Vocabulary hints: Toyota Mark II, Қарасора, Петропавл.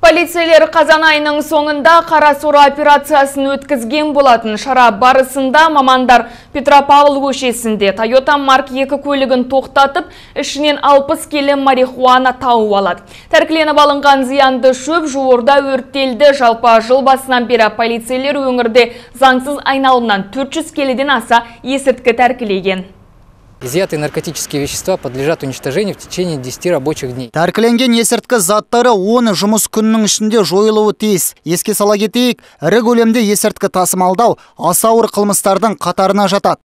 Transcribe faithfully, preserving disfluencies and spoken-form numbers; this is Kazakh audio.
Полицейлер қазан айының соңында Қарасора операциясын өткізген болатын. Шара барысында мамандар Петропавл көшесінде Toyota Mark two көлігін тоқтатып, ішінен алпыс келі марихуана тауып алады. Тәркіленіп алынған зиянды шөп жуырда өрттелді. Жалпы жыл басынан бері полицейлер өңірде заңсыз айналымнан төрт жүз келіден аса есірткі тәркілеген. Изъятые наркотические вещества подлежат уничтожению в течение десяти рабочих дней. Тәркіленген есірткі заттары оны жұмыс күнінің ішінде жойылуы тиіс. Еске сала кетейік, ірі көлемде есірткі тасымалдау аса ауыр қылмыстардың қатарына жатады.